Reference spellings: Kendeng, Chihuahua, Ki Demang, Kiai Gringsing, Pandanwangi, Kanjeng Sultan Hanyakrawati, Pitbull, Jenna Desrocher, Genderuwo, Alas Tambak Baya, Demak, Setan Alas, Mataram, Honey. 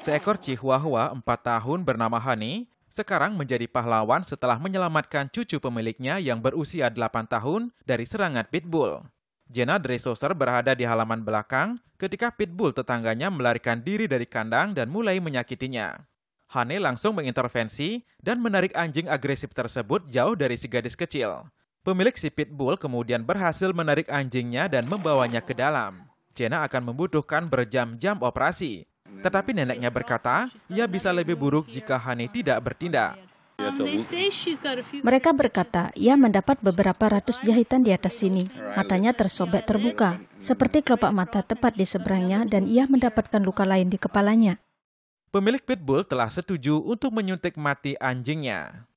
Seekor Chihuahua 4 tahun bernama Honey sekarang menjadi pahlawan setelah menyelamatkan cucu pemiliknya yang berusia 8 tahun dari serangan Pitbull. Jenna Desrocher berada di halaman belakang ketika Pitbull tetangganya melarikan diri dari kandang dan mulai menyakitinya. Honey langsung mengintervensi dan menarik anjing agresif tersebut jauh dari si gadis kecil. Pemilik si Pitbull kemudian berhasil menarik anjingnya dan membawanya ke dalam. Jenna akan membutuhkan berjam-jam operasi. Tetapi neneknya berkata, ia bisa lebih buruk jika Honey tidak bertindak. Mereka berkata, ia mendapat beberapa ratus jahitan di atas sini. Matanya tersobek terbuka, seperti kelopak mata tepat di seberangnya dan ia mendapatkan luka lain di kepalanya. Pemilik Pitbull telah setuju untuk menyuntik mati anjingnya.